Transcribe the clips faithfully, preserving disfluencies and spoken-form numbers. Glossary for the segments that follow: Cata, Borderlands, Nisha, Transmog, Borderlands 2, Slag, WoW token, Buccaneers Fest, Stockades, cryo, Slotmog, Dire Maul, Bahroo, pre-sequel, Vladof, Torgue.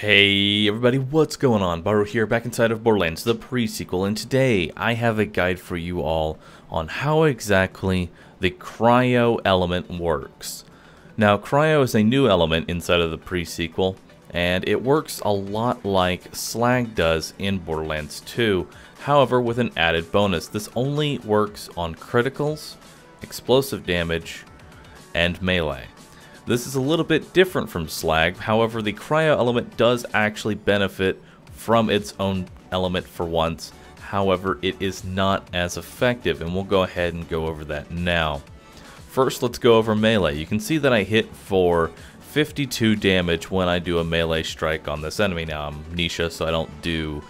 Hey everybody, what's going on? Bahroo here, back inside of Borderlands, the pre-sequel, and today I have a guide for you all on how exactly the cryo element works. Now, cryo is a new element inside of the pre-sequel, and it works a lot like Slag does in Borderlands two, however with an added bonus. This only works on criticals, explosive damage, and melee. This is a little bit different from Slag, however the cryo element does actually benefit from its own element for once, however it is not as effective, and we'll go ahead and go over that now. First, let's go over melee. You can see that I hit for fifty-two damage when I do a melee strike on this enemy. Now I'm Nisha, so I don't do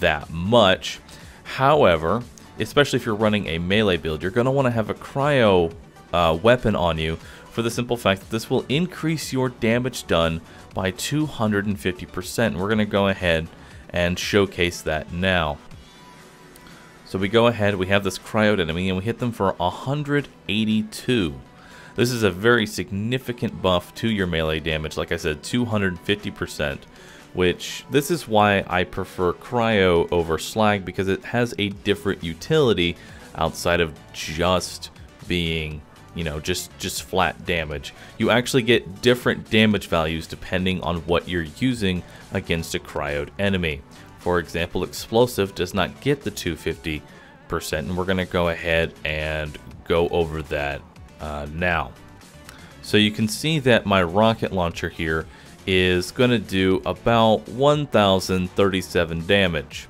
that much. However, especially if you're running a melee build, you're going to want to have a cryo uh, weapon on you, for the simple fact that this will increase your damage done by two hundred fifty percent. We're going to go ahead and showcase that now. So we go ahead, we have this cryoed enemy, and we hit them for one hundred eighty-two. This is a very significant buff to your melee damage, like I said, two hundred fifty percent, which this is why I prefer cryo over Slag, because it has a different utility outside of just being, you know, just just flat damage. You actually get different damage values depending on what you're using against a cryoed enemy. For example, explosive does not get the two hundred fifty percent, and we're gonna go ahead and go over that uh, now. So you can see that my rocket launcher here is gonna do about one thousand thirty-seven damage,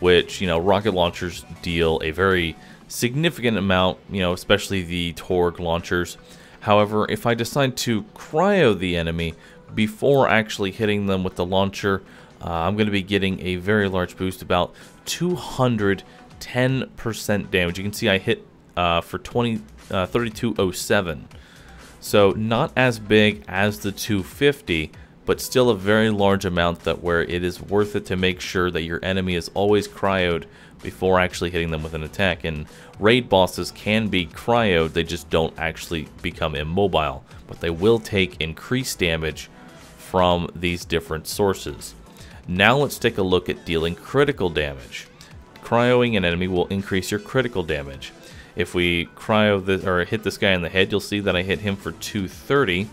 which, you know, rocket launchers deal a very significant amount, you know, especially the Torgue launchers. However, if I decide to cryo the enemy before actually hitting them with the launcher, uh, I'm going to be getting a very large boost, about two hundred ten percent damage. You can see I hit uh, for thirty-two oh seven. So not as big as the two hundred fifty, but still a very large amount that where it is worth it to make sure that your enemy is always cryoed before actually hitting them with an attack. And raid bosses can be cryoed, they just don't actually become immobile, but they will take increased damage from these different sources. Now let's take a look at dealing critical damage. Cryoing an enemy will increase your critical damage. If we cryo this, or hit this guy in the head, you'll see that I hit him for two hundred thirty.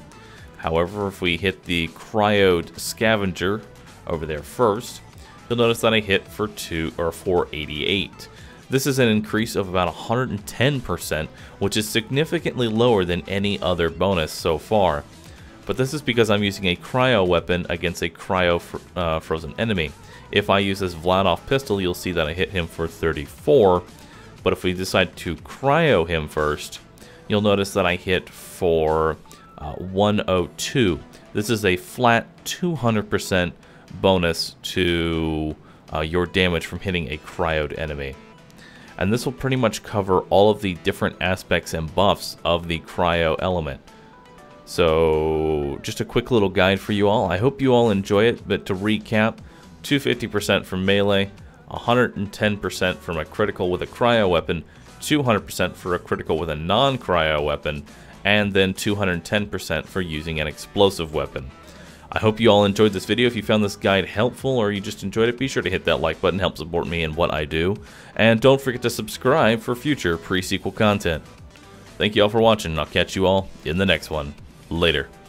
However, if we hit the cryoed scavenger over there first, you'll notice that I hit for two or four eighty-eight. This is an increase of about one hundred ten percent, which is significantly lower than any other bonus so far. But this is because I'm using a cryo weapon against a cryo fr uh, frozen enemy. If I use this Vladof pistol, you'll see that I hit him for thirty-four. But if we decide to cryo him first, you'll notice that I hit for Uh, one oh two. This is a flat two hundred percent bonus to uh, your damage from hitting a cryoed enemy. And this will pretty much cover all of the different aspects and buffs of the cryo element. So just a quick little guide for you all. I hope you all enjoy it, but to recap, two hundred fifty percent from melee, one hundred ten percent from a critical with a cryo weapon, two hundred percent for a critical with a non-cryo weapon, and then two hundred ten percent for using an explosive weapon. I hope you all enjoyed this video. If you found this guide helpful or you just enjoyed it, be sure to hit that like button, help support me in what I do. And don't forget to subscribe for future pre-sequel content. Thank you all for watching, and I'll catch you all in the next one. Later.